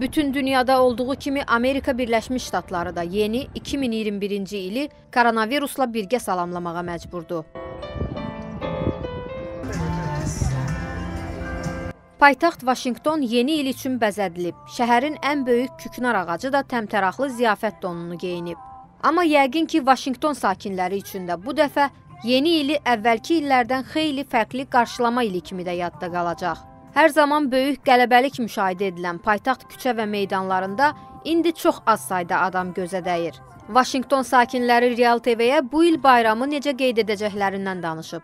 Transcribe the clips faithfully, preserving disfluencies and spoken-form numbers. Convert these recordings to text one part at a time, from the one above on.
Bütün dünyada olduğu kimi Amerika Birləşmiş Ştatları da yeni iki min iyirmi birinci ili koronavirusla birgə salamlamağa məcburdu. Paytaxt Washington yeni il üçün bəzədilib. Şəhərin ən böyük küknar ağacı da təmtəraqlı ziyafət donunu geyinib. Amma yəqin ki, Washington sakinləri üçün də bu dəfə yeni ili əvvəlki illərdən xeyli fərqli qarşılama ili kimi də yadda qalacaq. Hər zaman böyük qələbəlik müşahidə edilən paytaxt küçə və meydanlarında indi çox az sayda adam gözə dəyir. Washington sakinləri Real T V-yə bu il bayramı necə qeyd edəcəklərindən danışıb.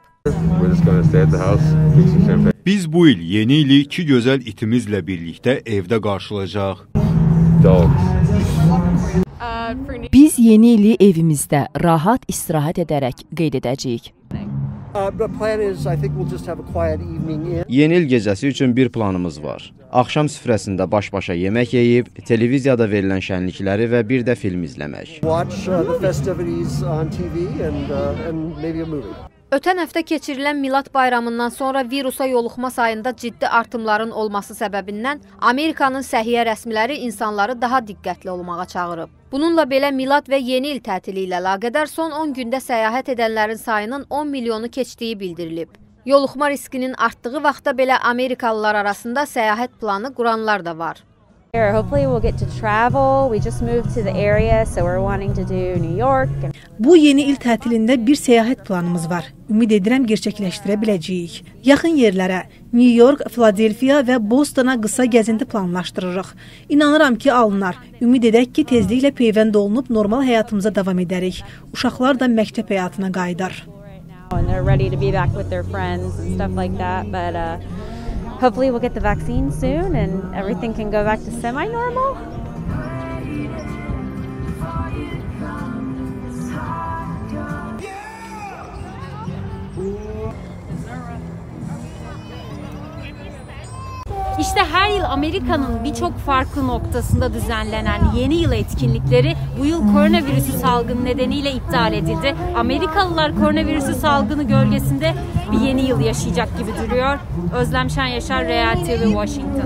Biz bu il yeni ili iki gözəl itimizlə birlikdə evdə qarşılayacaq. Biz yeni ili evimizdə rahat istirahat edərək qeyd edəcəyik. Yeni il gecəsi üçün bir planımız var. Axşam süfrəsində baş-başa yemək yeyib, televiziyada verilən şənlikləri və bir də film izləmək. Ötən həftə keçirilən Milad bayramından sonra virusa yoluxma sayında ciddi artımların olması səbəbindən Amerikanın səhiyyə rəsmiləri insanları daha diqqətli olmağa çağırıb. Bununla belə Milad və yeni il tətili ilə əlaqədar son on gündə səyahət edənlərin sayının on milyonu keçdiyi bildirilib. Yoluxma riskinin artdığı vaxtda belə Amerikalılar arasında səyahət planı quranlar da var. Bu yeni il tətilində bir səyahət planımız var. Ümid edirəm gerçəkləşdirə biləcəyik. Yaxın yerlərə, New York, Philadelphia və Bostona qısa gəzinti planlaşdırırıq. İnanıram ki, alınar. Ümid edək ki, tezliklə peyvənd olunub normal həyatımıza davam edərik. Uşaqlar da məktəb həyatına qayıdar. Hopefully we'll get the vaccine soon and everything can go back to semi-normal. İşte her yıl Amerika'nın birçok farklı noktasında düzenlenen yeni yıl etkinlikleri bu yıl koronavirüsü salgını nedeniyle iptal edildi. Amerikalılar koronavirüsü salgını gölgesinde bir yeni yıl yaşayacak gibi duruyor. Özlem Şen Yaşar, Real T V, Washington.